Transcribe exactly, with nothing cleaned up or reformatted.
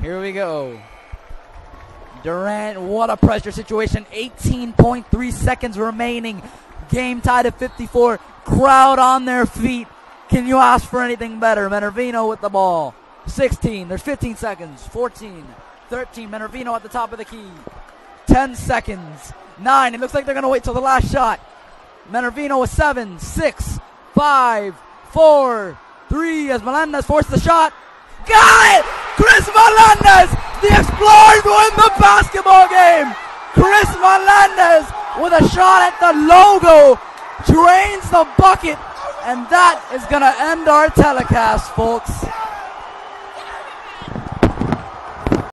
Here we go. Durant, what a pressure situation. eighteen point three seconds remaining. Game tied at fifty-four. Crowd on their feet. Can you ask for anything better? Menervino with the ball. sixteen. There's fifteen seconds. fourteen. thirteen. Menervino at the top of the key. ten seconds. nine. It looks like they're going to wait till the last shot. Menervino with seven. six. five. four. three. As Melendez forces the shot. Got it! Chris Melendez! The Explorers win the basketball game! Chris Melendez with a shot at the logo. Drains the bucket. And that is going to end our telecast, folks.